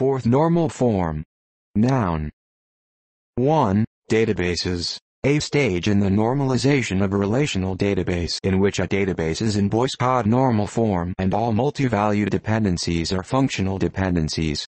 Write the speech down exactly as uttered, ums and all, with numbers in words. fourth normal form. Noun. one. Databases. A stage in the normalization of a relational database in which a database is in Boyce-Codd normal form and all multivalued dependencies are functional dependencies.